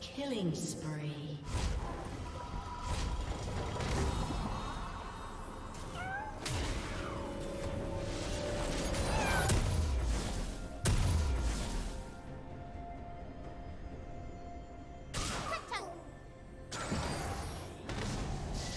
Killing spree.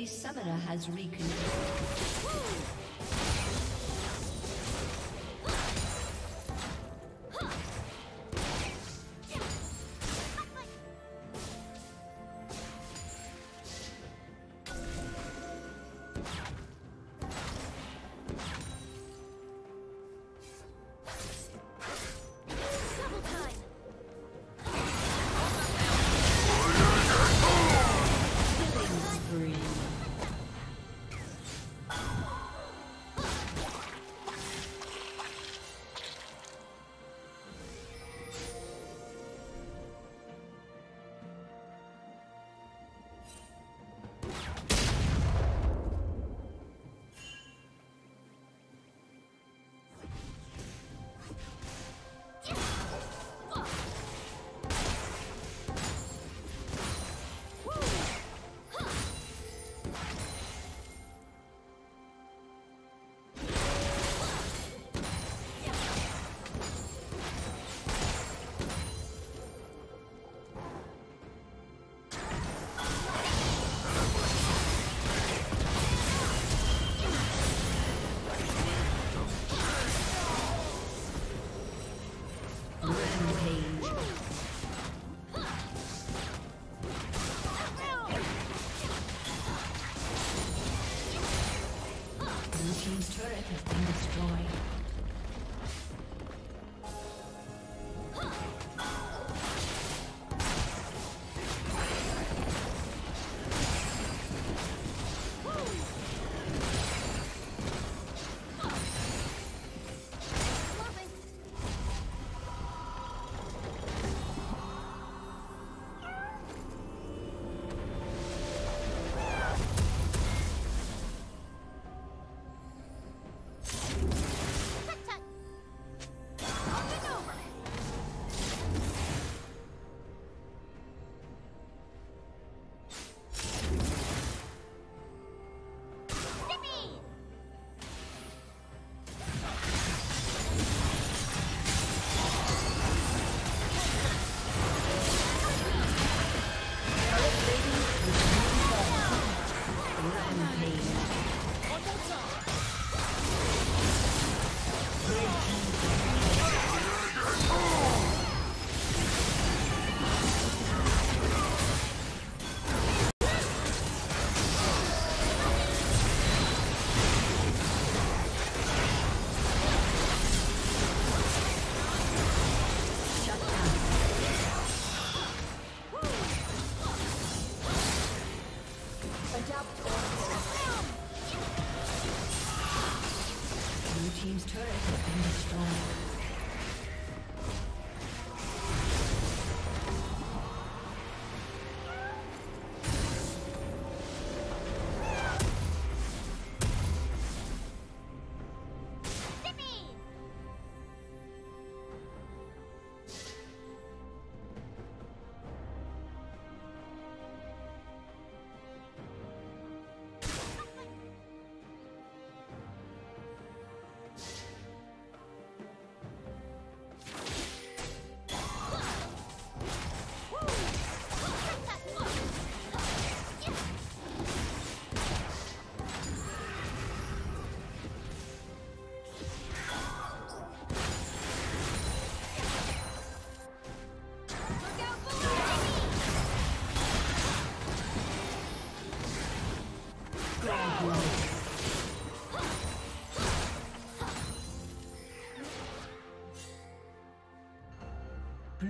A summoner has reconnected.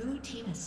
Blue team has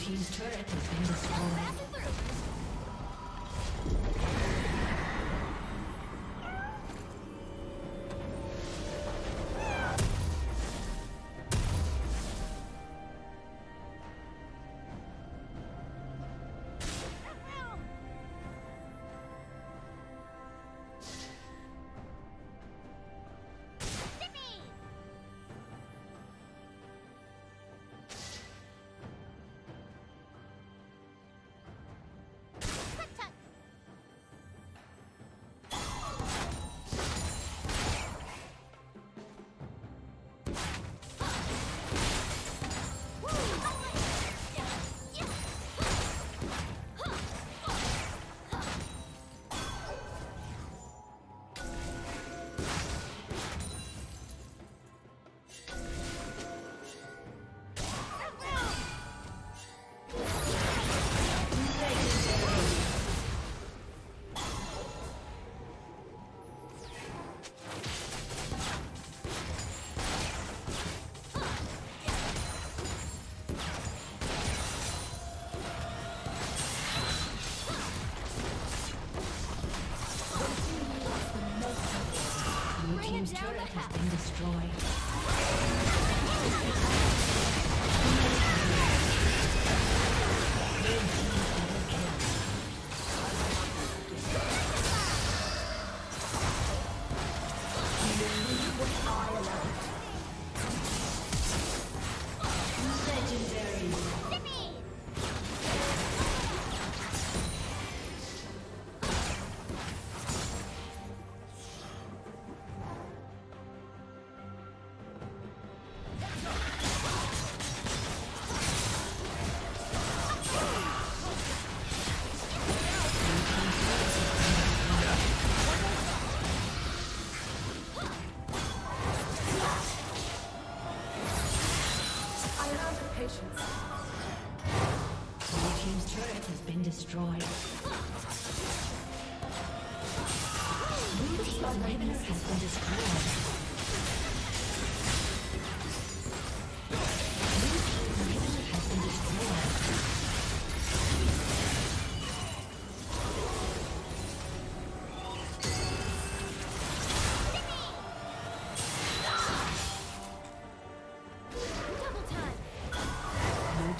Team's turret has been destroyed. Destroyed. Blue team's inhibitor has been destroyed. Blue team's inhibitor has been destroyed. Double time. Blue